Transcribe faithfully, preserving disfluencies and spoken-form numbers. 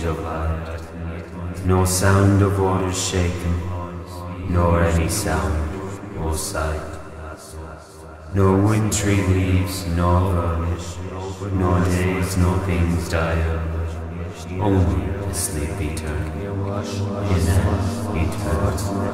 change of light, nor sound of waters shaken, nor any sound or sight, nor wintry leaves, nor varnish, nor days, nor things dire, only the sleepy turkey in an eternal.